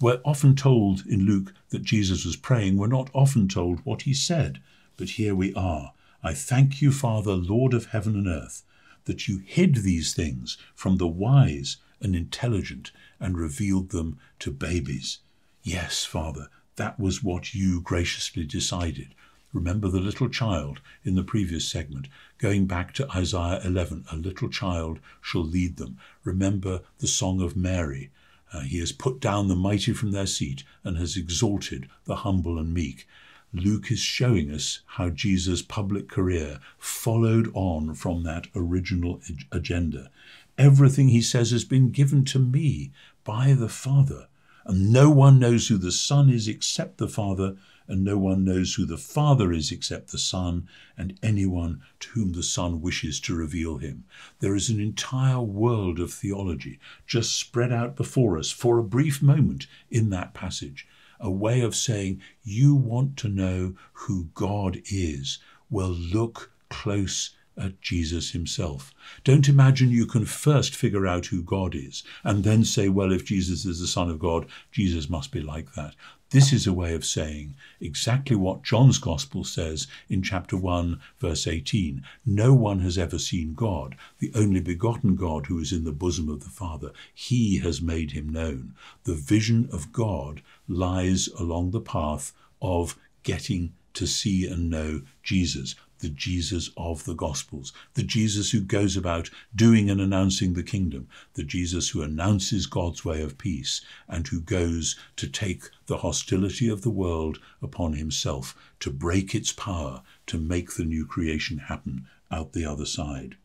We're often told in Luke that Jesus was praying. We're not often told what he said, but here we are. I thank you, Father, Lord of heaven and earth, that you hid these things from the wise and intelligent and revealed them to babies. Yes, Father, that was what you graciously decided. Remember the little child in the previous segment, going back to Isaiah 11, a little child shall lead them. Remember the song of Mary. He has put down the mighty from their seat and has exalted the humble and meek. Luke is showing us how Jesus' public career followed on from that original agenda. Everything he says has been given to me by the Father, and no one knows who the Son is except the Father, and no one knows who the Father is except the Son, and anyone to whom the Son wishes to reveal him. There is an entire world of theology just spread out before us for a brief moment in that passage, a way of saying, you want to know who God is? Well, look close at Jesus himself. Don't imagine you can first figure out who God is and then say, well, if Jesus is the Son of God, Jesus must be like that. This is a way of saying exactly what John's Gospel says in chapter 1, verse 18. No one has ever seen God, the only begotten God who is in the bosom of the Father. He has made him known. The vision of God lies along the path of getting to see and know Jesus, the Jesus of the Gospels, the Jesus who goes about doing and announcing the kingdom, the Jesus who announces God's way of peace and who goes to take the hostility of the world upon himself, to break its power, to make the new creation happen out the other side.